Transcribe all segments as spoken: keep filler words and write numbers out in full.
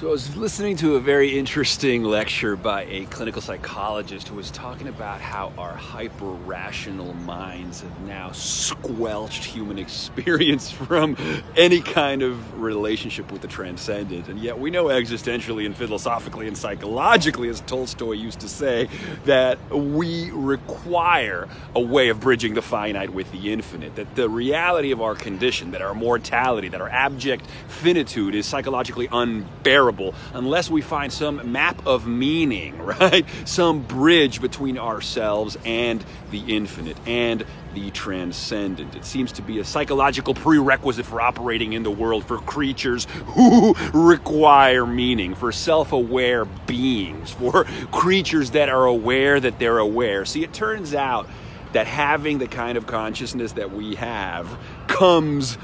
So I was listening to a very interesting lecture by a clinical psychologist who was talking about how our hyper-rational minds have now squelched human experience from any kind of relationship with the transcendent. And yet we know existentially and philosophically and psychologically, as Tolstoy used to say, that we require a way of bridging the finite with the infinite, that the reality of our condition, that our mortality, that our abject finitude is psychologically unbearable unless we find some map of meaning, right? Some bridge between ourselves and the infinite and the transcendent. It seems to be a psychological prerequisite for operating in the world, for creatures who require meaning, for self-aware beings, for creatures that are aware that they're aware. See, it turns out that having the kind of consciousness that we have comes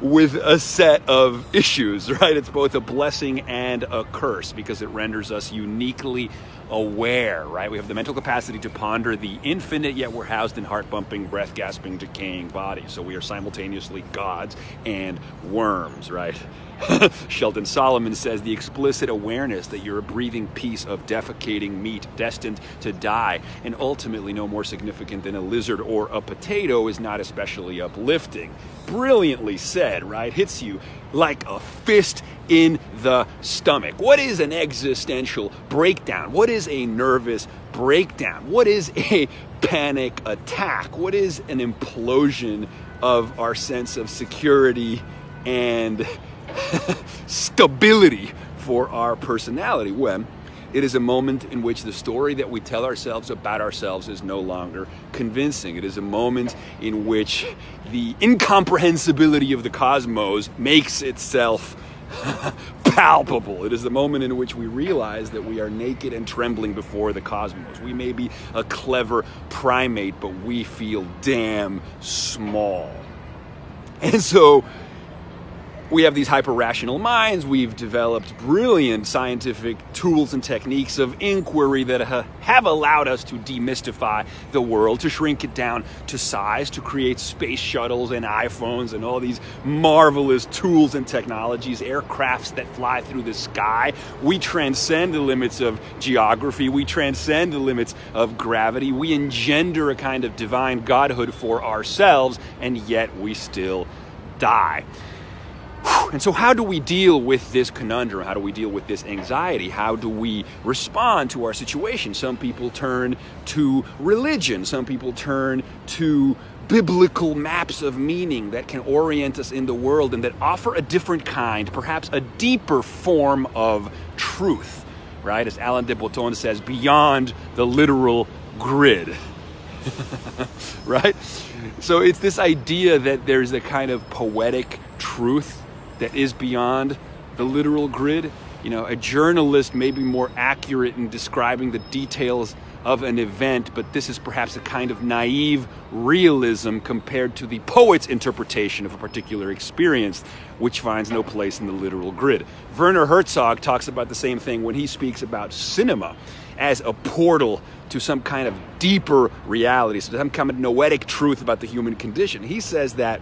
with a set of issues, right? It's both a blessing and a curse because it renders us uniquely aware, right? We have the mental capacity to ponder the infinite, yet we're housed in heart-bumping, breath-gasping, decaying bodies. So we are simultaneously gods and worms, right? Sheldon Solomon says the explicit awareness that you're a breathing piece of defecating meat destined to die and ultimately no more significant than a lizard or a potato is not especially uplifting. Brilliantly said, right? Hits you like a fist in the stomach. What is an existential breakdown? What is a nervous breakdown? What is a panic attack? What is an implosion of our sense of security and stability for our personality when it is a moment in which the story that we tell ourselves about ourselves is no longer convincing. It is a moment in which the incomprehensibility of the cosmos makes itself palpable. It is the moment in which we realize that we are naked and trembling before the cosmos. We may be a clever primate, but we feel damn small. And so we have these hyper-rational minds. We've developed brilliant scientific tools and techniques of inquiry that ha have allowed us to demystify the world, to shrink it down to size, to create space shuttles and iPhones and all these marvelous tools and technologies, aircrafts that fly through the sky. We transcend the limits of geography. We transcend the limits of gravity. We engender a kind of divine godhood for ourselves, and yet we still die. And so how do we deal with this conundrum? How do we deal with this anxiety? How do we respond to our situation? Some people turn to religion. Some people turn to biblical maps of meaning that can orient us in the world and that offer a different kind, perhaps a deeper form of truth, right? As Alan de Botton says, beyond the literal grid. Right? So it's this idea that there's a kind of poetic truth that is beyond the literal grid. You know, a journalist may be more accurate in describing the details of an event, but this is perhaps a kind of naive realism compared to the poet's interpretation of a particular experience, which finds no place in the literal grid. Werner Herzog talks about the same thing when he speaks about cinema as a portal to some kind of deeper reality, so some kind of noetic truth about the human condition. He says that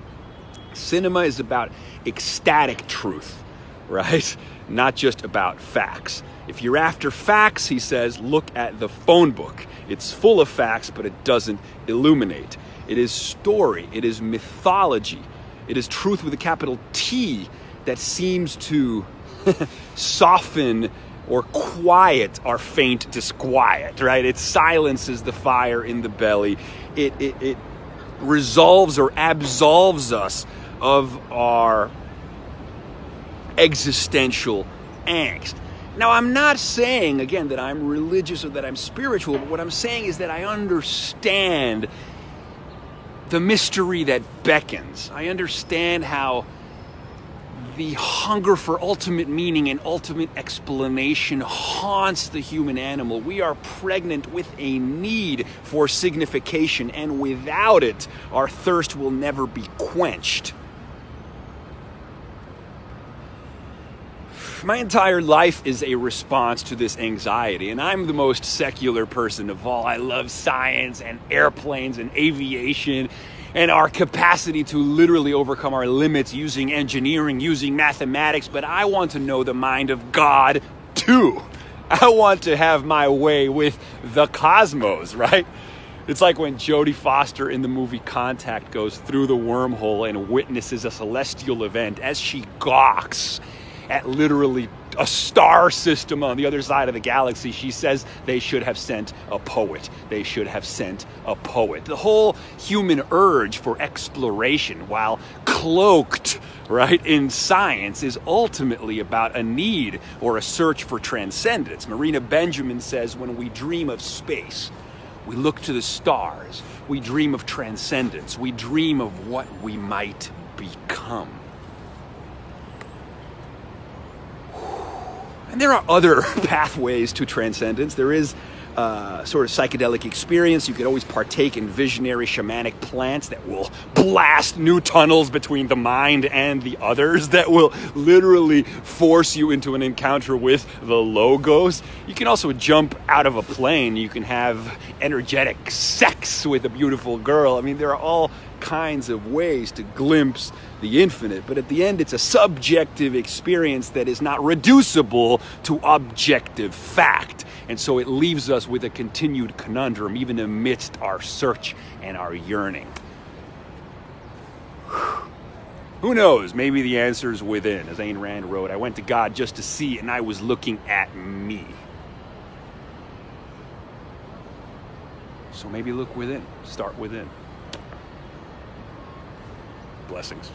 cinema is about ecstatic truth, right? Not just about facts. If you're after facts, he says, look at the phone book. It's full of facts, but it doesn't illuminate. It is story. It is mythology. It is truth with a capital T that seems to soften or quiet our faint disquiet, right? It silences the fire in the belly. It, it, it resolves or absolves us of our existential angst. Now, I'm not saying, again, that I'm religious or that I'm spiritual, but what I'm saying is that I understand the mystery that beckons. I understand how the hunger for ultimate meaning and ultimate explanation haunts the human animal. We are pregnant with a need for signification, and without it, our thirst will never be quenched. My entire life is a response to this anxiety, and I'm the most secular person of all. I love science and airplanes and aviation and our capacity to literally overcome our limits using engineering, using mathematics, but I want to know the mind of God too. I want to have my way with the cosmos, right? It's like when Jodie Foster in the movie Contact goes through the wormhole and witnesses a celestial event as she gawks at literally a star system on the other side of the galaxy. She says they should have sent a poet. They should have sent a poet. The whole human urge for exploration, while cloaked, right, in science, is ultimately about a need or a search for transcendence. Marina Benjamin says, when we dream of space, we look to the stars, we dream of transcendence, we dream of what we might become. And there are other pathways to transcendence. There is uh, sort of psychedelic experience. You could always partake in visionary shamanic plants that will blast new tunnels between the mind and the others, that will literally force you into an encounter with the logos. You can also jump out of a plane. You can have energetic sex with a beautiful girl. I mean, there are all kinds of ways to glimpse the infinite, but at the end it's a subjective experience that is not reducible to objective fact, and so it leaves us with a continued conundrum even amidst our search and our yearning. Who knows, maybe the answer is within. As Ayn Rand wrote, I went to God just to see, and I was looking at me. So maybe look within, start within. Blessings.